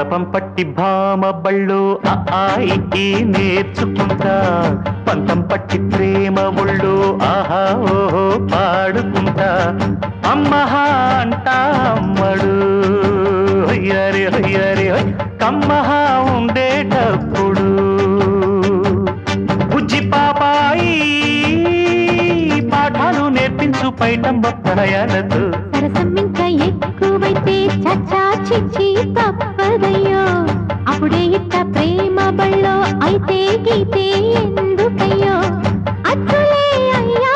బలపం పట్టి భామ బళ్ళు ఆయికి నేర్చుకుంటా పంతం పట్టి ప్రేమ ఒళ్ళు ఆహా ఓహో పాడుకుంటా అమ్మహా అంటా అమ్మడు అయ్యరే అయ్యరే కమ్మహా ఉండేటప్పుడు బుజ్జి పాపాయి పాఠాలు నేర్పించు పైటంబ ప్రణయాలతో తప్పదయ్యో అప్పుడే ఇట్ట ప్రేమ బళ్ళో అయితే గీతే ఎందుకయ్యో అచ్చులే అయ్యా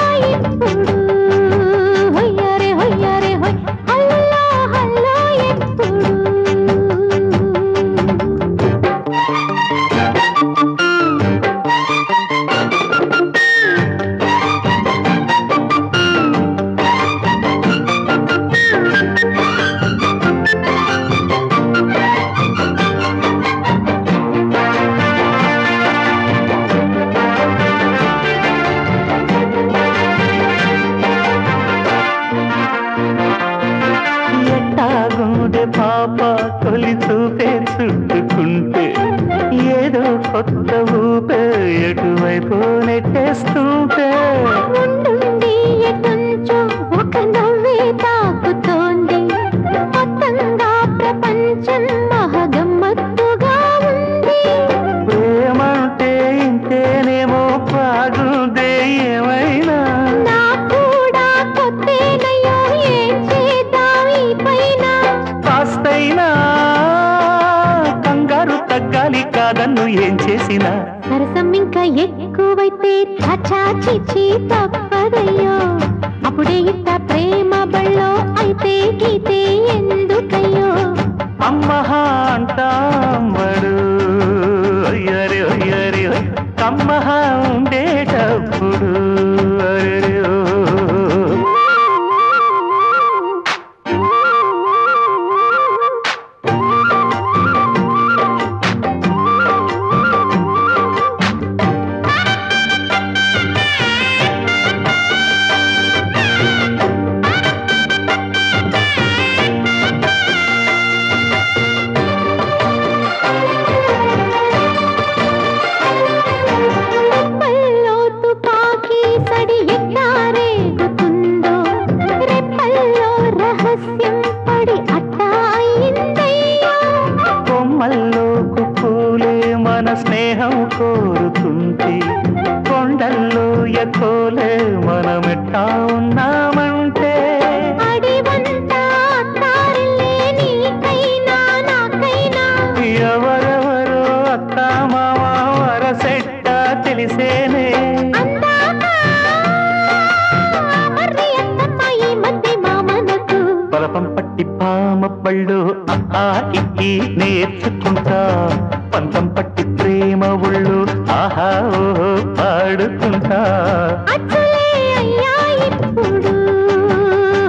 ఇప్పుడు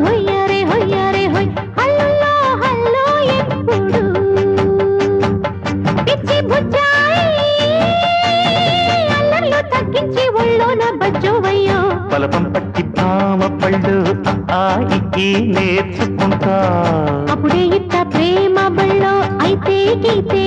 హొయ్యారే హొయ్ హల్లో హల్లో ఇప్పుడు నేర్చుకుంటా అప్పుడే ఇట్ట ప్రేమ బళ్ళో అయితే గీతే